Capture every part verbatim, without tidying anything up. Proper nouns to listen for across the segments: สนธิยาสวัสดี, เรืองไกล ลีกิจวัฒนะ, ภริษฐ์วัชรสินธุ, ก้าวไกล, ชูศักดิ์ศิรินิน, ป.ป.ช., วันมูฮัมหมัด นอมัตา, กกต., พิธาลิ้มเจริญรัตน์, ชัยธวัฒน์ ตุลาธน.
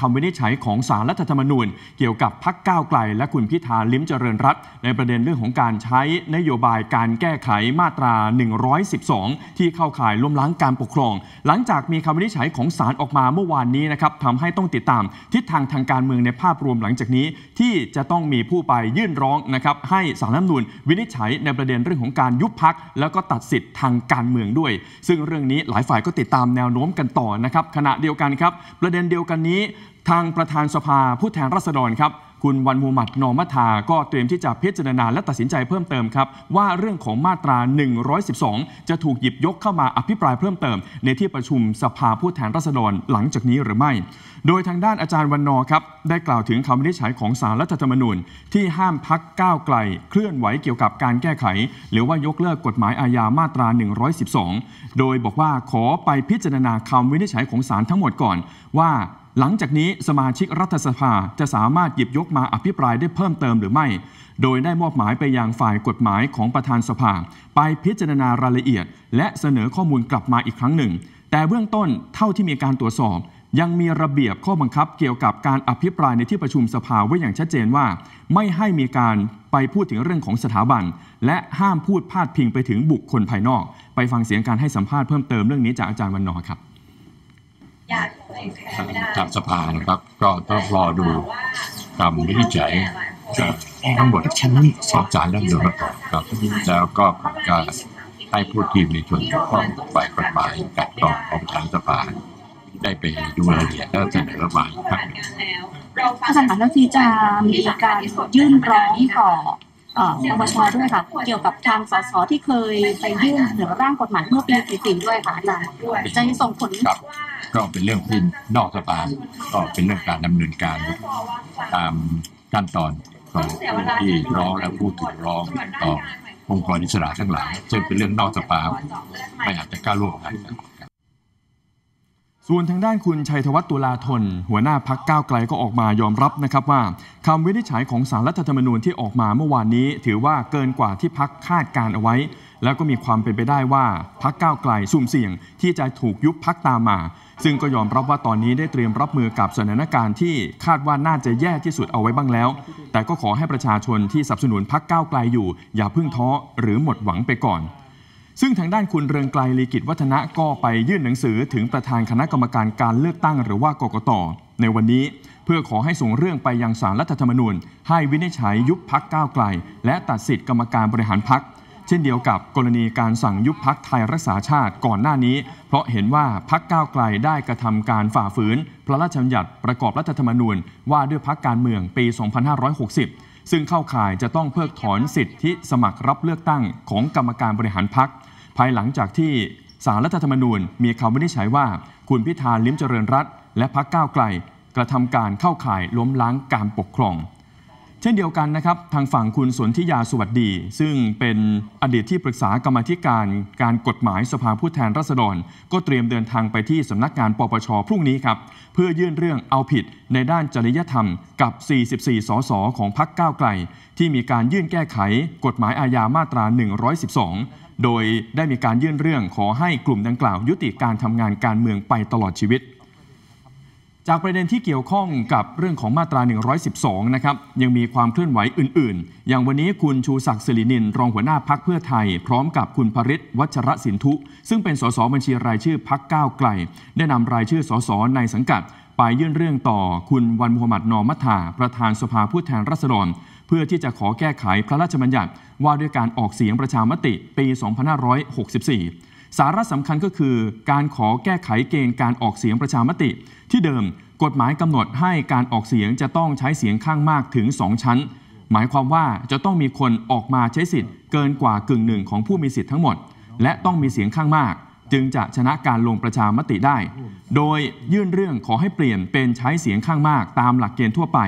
คำวินิจฉัยของศาลรัฐธรรมนูญเกี่ยวกับพรรคก้าวไกลและคุณพิธาลิ้มเจริญรัตน์ในประเด็นเรื่องของการใช้นโยบายการแก้ไขมาตราหนึ่งร้อยสิบสองที่เข้าข่ายล้มล้างการปกครองหลังจากมีคำวินิจฉัยของศาลออกมาเมื่อวานนี้นะครับทำให้ต้องติดตามทิศทางทางการเมืองในภาพรวมหลังจากนี้ที่จะต้องมีผู้ไปยื่นร้องนะครับให้ศาลรัฐธรรมนูญวินิจฉัยในประเด็นเรื่องของการยุบพรรคแล้วก็ตัดสิทธิ์ทางการเมืองด้วยซึ่งเรื่องนี้หลายฝ่ายก็ติดตามแนวโน้มกันต่อนะครับขณะเดียวกันครับประเด็นเดียวกันนี้ทางประธานสภาผู้แทนราษฎรครับคุณวันมูฮัมหมัด นอมัทาก็เตรียมที่จะพิจารณาและตัดสินใจเพิ่มเติมครับว่าเรื่องของมาตราหนึ่งร้อยสิบสองจะถูกหยิบยกเข้ามาอภิปรายเพิ่มเติมในที่ประชุมสภาผู้แทนราษฎรหลังจากนี้หรือไม่โดยทางด้านอาจารย์วันนอครับได้กล่าวถึงคำวินิจฉัยของศาลรัฐธรรมนูญที่ห้ามพรรคก้าวไกลเคลื่อนไหวเกี่ยวกับการแก้ไขหรือว่ายกเลิกกฎหมายอาญามาตราหนึ่งร้อยสิบสองโดยบอกว่าขอไปพิจารณาคำวินิจฉัยของศาลทั้งหมดก่อนว่าหลังจากนี้สมาชิกรัฐสภาจะสามารถหยิบยกมาอภิปรายได้เพิ่มเติมหรือไม่โดยได้มอบหมายไปยังฝ่ายกฎหมายของประธานสภาไปพิจารณารายละเอียดและเสนอข้อมูลกลับมาอีกครั้งหนึ่งแต่เบื้องต้นเท่าที่มีการตรวจสอบยังมีระเบียบข้อบังคับเกี่ยวกับการอภิปรายในที่ประชุมสภาไว้อย่างชัดเจนว่าไม่ให้มีการไปพูดถึงเรื่องของสถาบันและห้ามพูดพาดพิงไปถึงบุคคลภายนอกไปฟังเสียงการให้สัมภาษณ์เพิ่มเติมเรื่องนี้จากอาจารย์วันนอครับทางสภานะครับก็ต้องรอดูคำวินิจฉัยทั้งหมดของศาลรัฐธรรมนูญครับแล้วก็การให้ผู้ทีมในส่วนเกี่ยวข้องฝ่ายกฎหมายกับต่อของทางสภาได้ไปดูรายละเอียดแล้วเสนอระบายครับอาจารย์คะแล้วที่จะมีการยื่นร้องต่อปปช.ด้วยค่ะเกี่ยวกับทางสส.ที่เคยไปยื่นเสนอร่างกฎหมายเมื่อปีสี่สิบด้วยค่ะอาจารย์จะส่งผลก็เป็นเรื่องที่นอกสภาก็เป็นเรื่องการดำเนินการตามขั้นตอนของที่ร้องและผู้ถูกร้องต่อองค์กรอิสระทั้งหลายซึ่งเป็นเรื่องนอกสภาไม่อาจจะก้าวล่วงกันส่วนทางด้านคุณชัยธวัฒน์ ตุลาธนหัวหน้าพรรคก้าวไกลก็ออกมายอมรับนะครับว่าคำวินิจฉัยของศาลรัฐธรรมนูญที่ออกมาเมื่อวานนี้ถือว่าเกินกว่าที่พรรคคาดการเอาไว้แล้วก็มีความเป็นไปได้ว่าพรรคก้าวไกลสุ่มเสี่ยงที่จะถูกยุบพรรคตามมาซึ่งก็ยอมรับว่าตอนนี้ได้เตรียมรับมือกับสถานการณ์ที่คาดว่าน่าจะแย่ที่สุดเอาไว้บ้างแล้วแต่ก็ขอให้ประชาชนที่สนับสนุนพรรคก้าวไกลอยู่อย่าเพิ่งท้อหรือหมดหวังไปก่อนซึ่งทางด้านคุณเรืองไกล ลีกิจวัฒนะก็ไปยื่นหนังสือถึงประธานคณะกรรมการการเลือกตั้งหรือว่ากกต.ในวันนี้เพื่อขอให้ส่งเรื่องไปยังศาลรัฐธรรมนูญให้วินิจฉัยยุบพรรคก้าวไกลและตัดสิทธิกรรมการบริหารพรรคเช่นเดียวกับกรณีการสั่งยุบพรรคไทยรักษาชาติก่อนหน้านี้เพราะเห็นว่าพรรคก้าวไกลได้กระทำการฝ่าฝืนพระราชบัญญัติประกอบรัฐธรรมนูญว่าด้วยพรรคการเมืองปี สองพันห้าร้อยหกสิบ ซึ่งเข้าข่ายจะต้องเพิกถอนสิทธิสมัครรับเลือกตั้งของกรรมการบริหารพรรคภายหลังจากที่ศาลรัฐธรรมนูญมีคำวินิจฉัยว่าคุณพิธาลิ้มเจริญรัตน์และพรรคก้าวไกลกระทำการเข้าข่ายล้มล้างการปกครองเช่นเดียวกันนะครับทางฝั่งคุณสนธิยาสวัสดีซึ่งเป็นอดีตที่ปรึกษากรรมาธิการการกฎหมายสภาผู้แทนราษฎรก็เตรียมเดินทางไปที่สำนักงานปปช.พรุ่งนี้ครับเพื่อยื่นเรื่องเอาผิดในด้านจริยธรรมกับสี่สิบสี่สสของพรรคก้าวไกลที่มีการยื่นแก้ไขกฎหมายอาญามาตราหนึ่งร้อยสิบสองโดยได้มีการยื่นเรื่องขอให้กลุ่มดังกล่าวยุติการทำงานการเมืองไปตลอดชีวิตจากประเด็นที่เกี่ยวข้องกับเรื่องของมาตราหนึ่งร้อยสิบสองนะครับยังมีความเคลื่อนไหวอื่นๆอย่างวันนี้คุณชูศักดิ์ศิรินินรองหัวหน้าพรรคเพื่อไทยพร้อมกับคุณภริษฐ์วัชรสินธุซึ่งเป็นสสบัญชีรายชื่อพรรคก้าวไกลได้นำรายชื่อสสในสังกัดไปยื่นเรื่องต่อคุณวันมูฮัมหมัด นอมัทาประธานสภาผู้แทนราษฎรเพื่อที่จะขอแก้ไขพระราชบัญญัติว่าด้วยการออกเสียงประชามติปี สองพันห้าร้อยหกสิบสี่สาระสำคัญก็คือการขอแก้ไขเกณฑ์การออกเสียงประชามติที่เดิมกฎหมายกำหนดให้การออกเสียงจะต้องใช้เสียงข้างมากถึงสองชั้นหมายความว่าจะต้องมีคนออกมาใช้สิทธิ์เกินกว่ากึ่งหนึ่งของผู้มีสิทธิ์ทั้งหมดและต้องมีเสียงข้างมากจึงจะชนะการลงประชามติได้โดยยื่นเรื่องขอให้เปลี่ยนเป็นใช้เสียงข้างมากตามหลักเกณฑ์ทั่วไป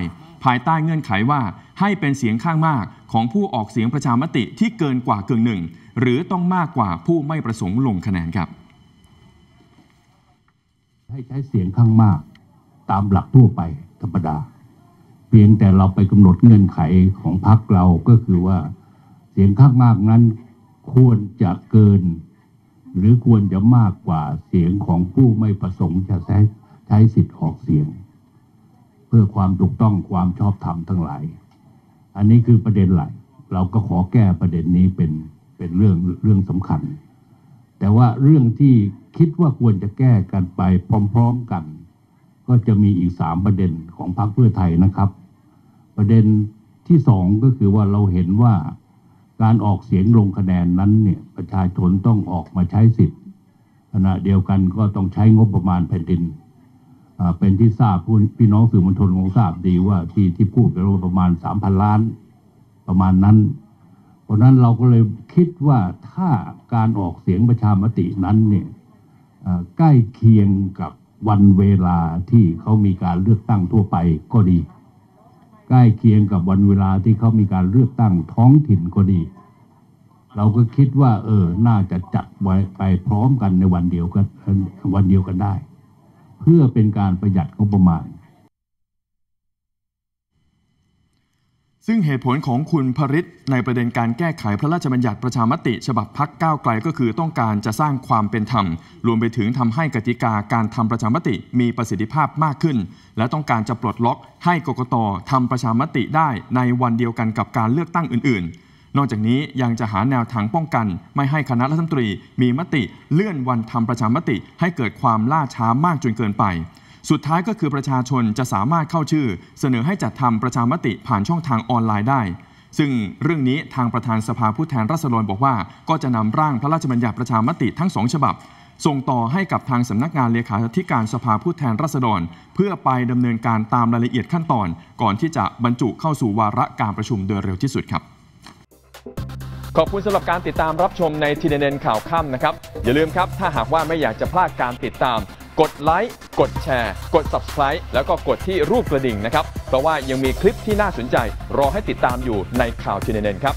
ภายใต้เงื่อนไขว่าให้เป็นเสียงข้างมากของผู้ออกเสียงประชามติที่เกินกว่ากึ่งหนึ่งหรือต้องมากกว่าผู้ไม่ประสงค์ลงคะแนนครับให้ใช้เสียงข้างมากตามหลักทั่วไปธรรมดาเพียงแต่เราไปกำหนดเงื่อนไขของพรรคเราก็คือว่าเสียงข้างมากนั้นควรจะเกินหรือควรจะมากกว่าเสียงของผู้ไม่ประสงค์จะใช้ใช้สิทธิ์ออกเสียง เพื่อความถูกต้องความชอบธรรมทั้งหลายอันนี้คือประเด็นหลักเราก็ขอแก้ประเด็นนี้เป็นเป็นเรื่องเรื่องสำคัญแต่ว่าเรื่องที่คิดว่าควรจะแก้กันไปพร้อมๆกันก็จะมีอีกสามประเด็นของพรรคเพื่อไทยนะครับประเด็นที่สองก็คือว่าเราเห็นว่าการออกเสียงลงคะแนนนั้นเนี่ยประชาชนต้องออกมาใช้สิทธิ์ขณะเดียวกันก็ต้องใช้งบประมาณแผ่นดินเป็นที่ทราบพี่น้องสื่อมวลชนคงทราบดีว่าที่ที่พูดกันว่าประมาณ สามพัน ล้านประมาณนั้นเพราะนั้นเราก็เลยคิดว่าถ้าการออกเสียงประชามตินั้นเนี่ยใกล้เคียงกับวันเวลาที่เขามีการเลือกตั้งทั่วไปก็ดีใกล้เคียงกับวันเวลาที่เขามีการเลือกตั้งท้องถิ่นก็ดีเราก็คิดว่าเออน่าจะจัดไว้ไปพร้อมกันในวันเดียวกันวันเดียวกันได้เพื่อเป็นการประหยัดงบประมาณซึ่งเหตุผลของคุณพฤทธิ์ในประเด็นการแก้ไขพระราชบัญญัติประชามติฉบับพรรคก้าวไกลก็คือต้องการจะสร้างความเป็นธรรมรวมไปถึงทำให้กติกาการทำประชามติมีประสิทธิภาพมากขึ้นและต้องการจะปลดล็อกให้กกต.ทำประชามติได้ในวันเดียวกันกับการเลือกตั้งอื่นๆนอกจากนี้ยังจะหาแนวทางป้องกันไม่ให้คณะรัฐมนตรีมีมติเลื่อนวันทำประชามติให้เกิดความล่าช้ามากจนเกินไปสุดท้ายก็คือประชาชนจะสามารถเข้าชื่อเสนอให้จัดทำประชามติผ่านช่องทางออนไลน์ได้ซึ่งเรื่องนี้ทางประธานสภาผู้แทนราษฎรบอกว่าก็จะนำร่างพระราชบัญญัติประชามติทั้งสองฉบับส่งต่อให้กับทางสำนักงานเลขาธิการสภาผู้แทนราษฎรเพื่อไปดำเนินการตามรายละเอียดขั้นตอนก่อนที่จะบรรจุเข้าสู่วาระการประชุมโดยเร็วที่สุดครับขอบคุณสำหรับการติดตามรับชมในทีเด็ดข่าวค่ำนะครับอย่าลืมครับถ้าหากว่าไม่อยากจะพลาดการติดตามกดไลค์กดแชร์กด ซับสไครบ์ แล้วก็กดที่รูปกระดิ่งนะครับเพราะว่ายังมีคลิปที่น่าสนใจรอให้ติดตามอยู่ในข่าวทีเด็ดครับ